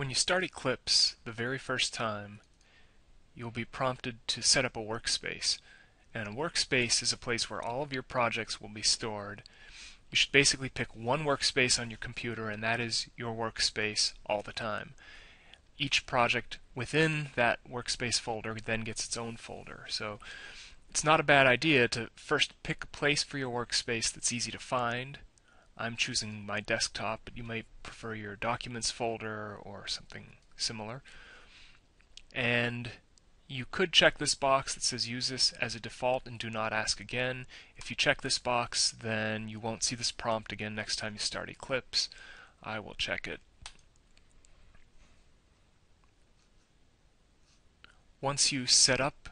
When you start Eclipse the very first time, you'll be prompted to set up a workspace. And a workspace is a place where all of your projects will be stored. You should basically pick one workspace on your computer, and that is your workspace all the time. Each project within that workspace folder then gets its own folder. So it's not a bad idea to first pick a place for your workspace that's easy to find. I'm choosing my desktop, but you may prefer your documents folder or something similar. And you could check this box that says use this as a default and do not ask again. If you check this box, then you won't see this prompt again next time you start Eclipse. I will check it. Once you set up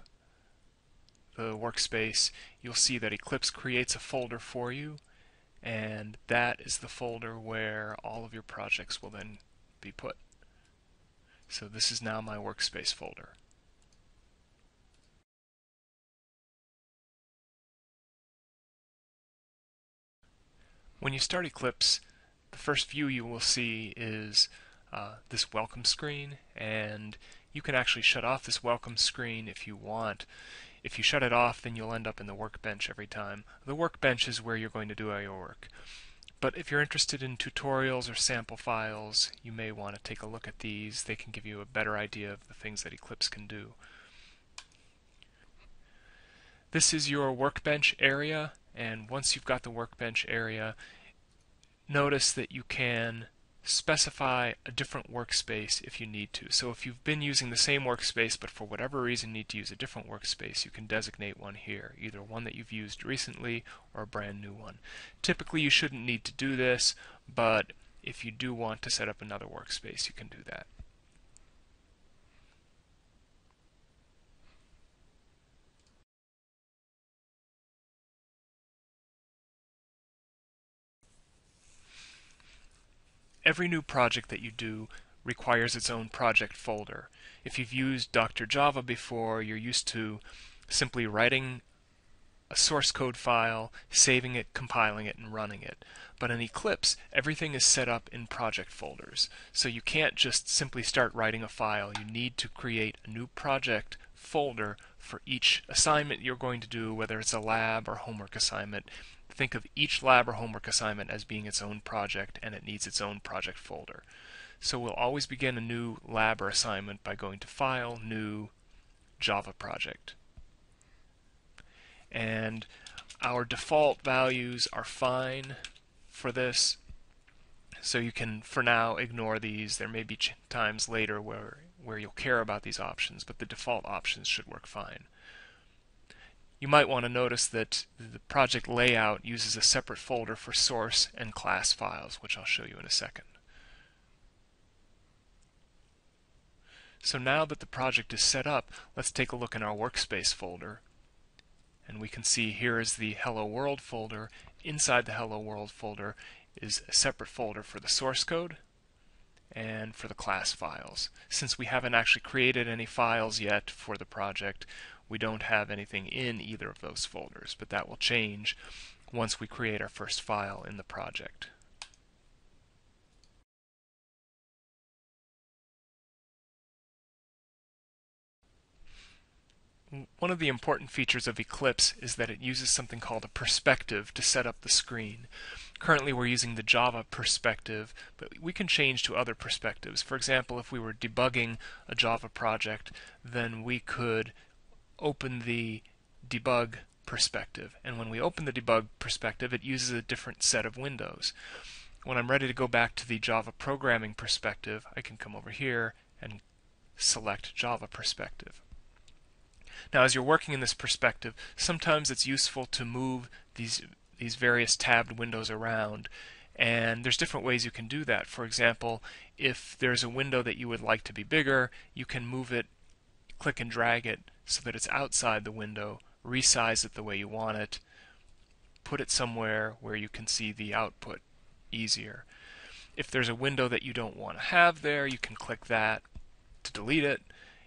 the workspace, you'll see that Eclipse creates a folder for you, and that is the folder where all of your projects will then be put. So this is now my workspace folder. When you start Eclipse, the first view you will see is this welcome screen, and you can actually shut off this welcome screen if you want. If you shut it off, then you'll end up in the workbench every time. The workbench is where you're going to do all your work. But if you're interested in tutorials or sample files, you may want to take a look at these. They can give you a better idea of the things that Eclipse can do. This is your workbench area, and once you've got the workbench area, notice that you can specify a different workspace if you need to. So if you've been using the same workspace but for whatever reason need to use a different workspace, you can designate one here, either one that you've used recently or a brand new one. Typically you shouldn't need to do this, but if you do want to set up another workspace, you can do that. Every new project that you do requires its own project folder. If you've used Dr. Java before, you're used to simply writing a source code file, saving it, compiling it, and running it. But in Eclipse, everything is set up in project folders. So you can't just simply start writing a file. You need to create a new project folder for each assignment you're going to do, whether it's a lab or homework assignment. Think of each lab or homework assignment as being its own project, and it needs its own project folder. So we'll always begin a new lab or assignment by going to File, New, Java Project. And our default values are fine for this, so you can for now ignore these. There may be times later where you'll care about these options, but the default options should work fine. You might want to notice that the project layout uses a separate folder for source and class files, which I'll show you in a second. So now that the project is set up, let's take a look in our workspace folder. And we can see here is the Hello World folder. Inside the Hello World folder is a separate folder for the source code and for the class files. Since we haven't actually created any files yet for the project, we don't have anything in either of those folders, but that will change once we create our first file in the project. One of the important features of Eclipse is that it uses something called a perspective to set up the screen. Currently we're using the Java perspective, but we can change to other perspectives. For example, if we were debugging a Java project, then we could open the debug perspective, and when we open the debug perspective, it uses a different set of windows. When I'm ready to go back to the Java programming perspective, I can come over here and select Java perspective. Now, as you're working in this perspective, sometimes it's useful to move these various tabbed windows around, and there's different ways you can do that. For example, if there's a window that you would like to be bigger, you can move it, click and drag it so that it's outside the window, resize it the way you want it, put it somewhere where you can see the output easier. If there's a window that you don't want to have there, you can click that to delete it.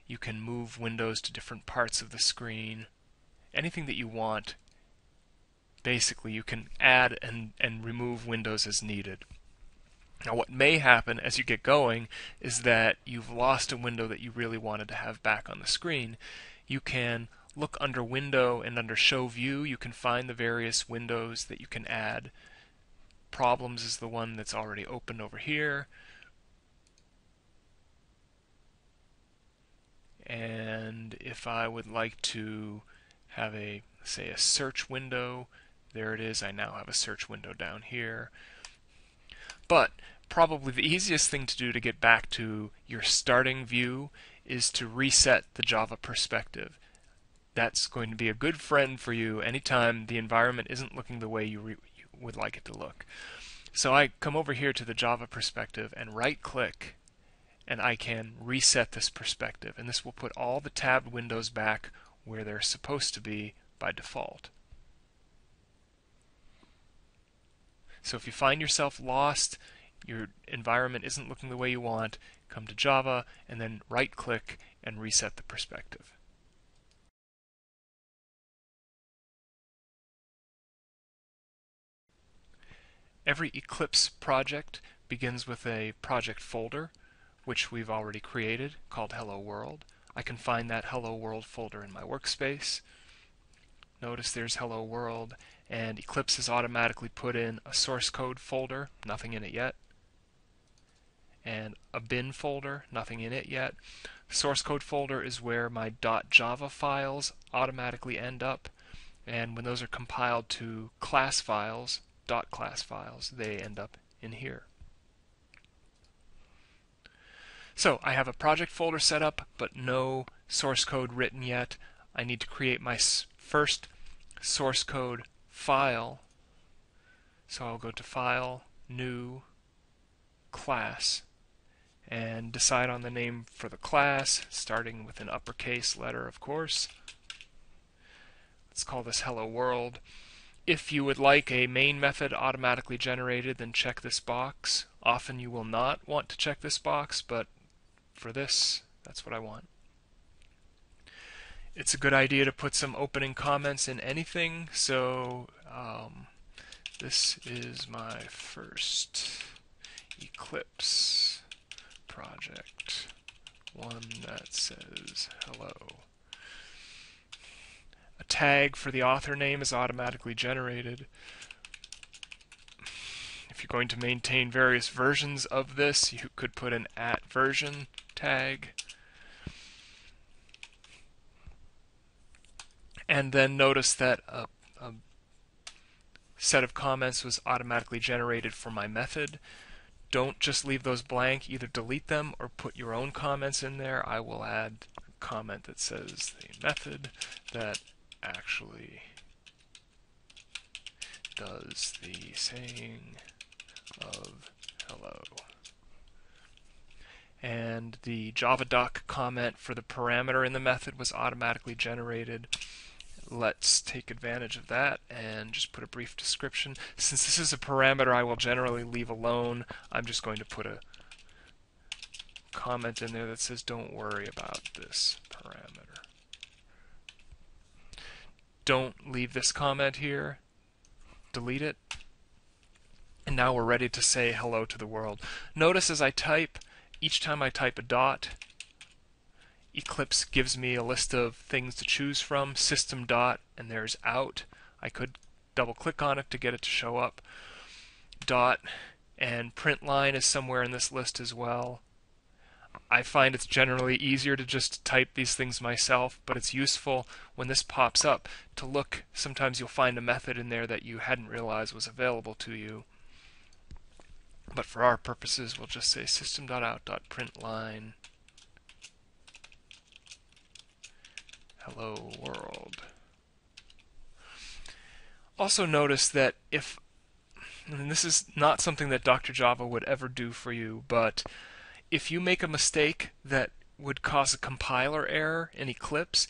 You can move windows to different parts of the screen. Anything that you want, basically, you can add and remove windows as needed. Now what may happen as you get going is that you've lost a window that you really wanted to have back on the screen. You can look under Window and under Show View. You can find the various windows that you can add. Problems is the one that's already open over here. And if I would like to have a, say, a search window, there it is. I now have a search window down here. But probably the easiest thing to do to get back to your starting view is to reset the Java perspective. That's going to be a good friend for you anytime the environment isn't looking the way you would like it to look. So I come over here to the Java perspective and right-click, and I can reset this perspective. And this will put all the tabbed windows back where they're supposed to be by default. So if you find yourself lost, your environment isn't looking the way you want, come to Java and then right-click and reset the perspective. Every Eclipse project begins with a project folder, which we've already created, called Hello World. I can find that Hello World folder in my workspace. Notice there's Hello World, and Eclipse has automatically put in a source code folder, nothing in it yet, and a bin folder, nothing in it yet. The source code folder is where my .java files automatically end up, and when those are compiled to class files, .class files, they end up in here. So I have a project folder set up, but no source code written yet. I need to create my first source code file. So I'll go to File, New, Class, and decide on the name for the class, starting with an uppercase letter, of course. Let's call this Hello World. If you would like a main method automatically generated, then check this box. Often you will not want to check this box, but for this, that's what I want. It's a good idea to put some opening comments in anything, so this is my first Eclipse project, one that says hello. A tag for the author name is automatically generated. If you're going to maintain various versions of this, you could put an @version tag. And then notice that a set of comments was automatically generated for my method. Don't just leave those blank. Either delete them or put your own comments in there. I will add a comment that says the method that actually does the saying of hello. And the javadoc comment for the parameter in the method was automatically generated. Let's take advantage of that and just put a brief description. Since this is a parameter I will generally leave alone, I'm just going to put a comment in there that says, don't worry about this parameter. Don't leave this comment here. Delete it. And now we're ready to say hello to the world. Notice as I type, each time I type a dot, Eclipse gives me a list of things to choose from, system dot, and there's out. I could double click on it to get it to show up. Dot and print line is somewhere in this list as well. I find it's generally easier to just type these things myself, but it's useful when this pops up to look. Sometimes you'll find a method in there that you hadn't realized was available to you. But for our purposes, we'll just say system.out.println hello world. Also notice that if, and this is not something that Dr. Java would ever do for you, but if you make a mistake that would cause a compiler error in Eclipse,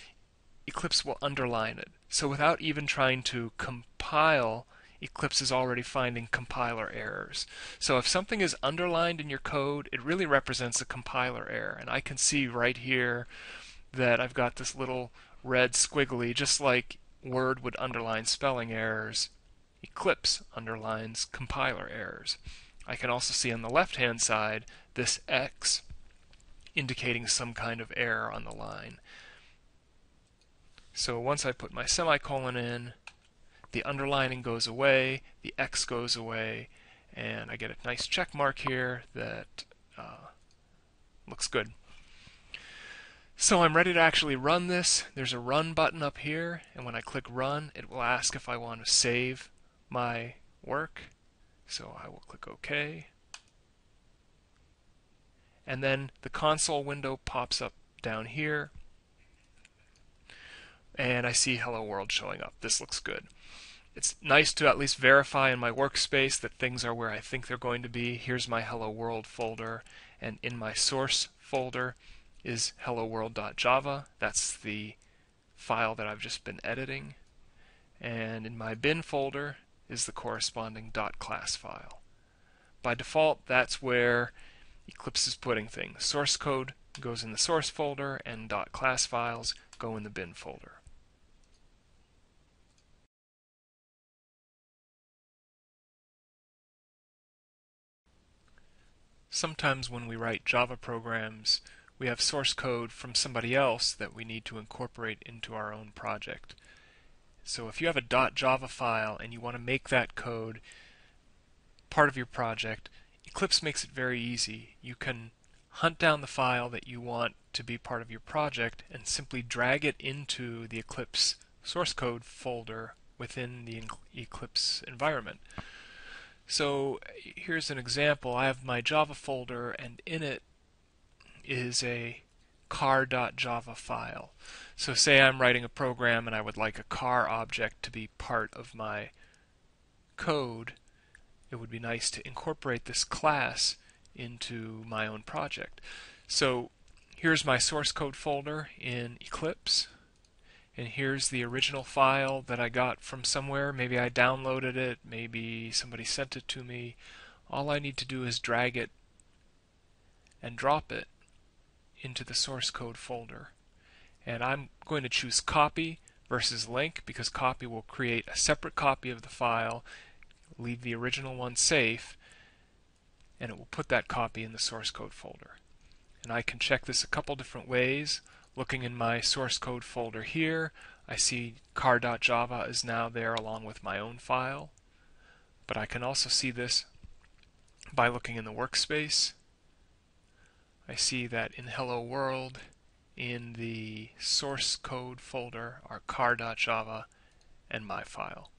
Eclipse will underline it. So without even trying to compile, Eclipse is already finding compiler errors. So if something is underlined in your code, it really represents a compiler error. And I can see right here that I've got this little red squiggly, just like Word would underline spelling errors, Eclipse underlines compiler errors. I can also see on the left-hand side this X indicating some kind of error on the line. So once I put my semicolon in, the underlining goes away, the X goes away, and I get a nice check mark here that looks good. So I'm ready to actually run this. There's a run button up here, and when I click run, it will ask if I want to save my work. So I will click OK. And then the console window pops up down here, and I see Hello World showing up. This looks good. It's nice to at least verify in my workspace that things are where I think they're going to be. Here's my Hello World folder, and in my source folder is helloworld.java. That's the file that I've just been editing. And in my bin folder is the corresponding .class file. By default, that's where Eclipse is putting things. Source code goes in the source folder, and .class files go in the bin folder. Sometimes when we write Java programs, we have source code from somebody else that we need to incorporate into our own project. So if you have a .java file and you want to make that code part of your project, Eclipse makes it very easy. You can hunt down the file that you want to be part of your project and simply drag it into the Eclipse source code folder within the Eclipse environment. So here's an example. I have my Java folder, and in it is a car.java file. So say I'm writing a program and I would like a car object to be part of my code. It would be nice to incorporate this class into my own project. So here's my source code folder in Eclipse, and here's the original file that I got from somewhere. Maybe I downloaded it, maybe somebody sent it to me. All I need to do is drag it and drop it into the source code folder. And I'm going to choose copy versus link, because copy will create a separate copy of the file, leave the original one safe, and it will put that copy in the source code folder. And I can check this a couple different ways. Looking in my source code folder here, I see car.java is now there along with my own file. But I can also see this by looking in the workspace. I see that in Hello World, in the source code folder, are car.java and my file.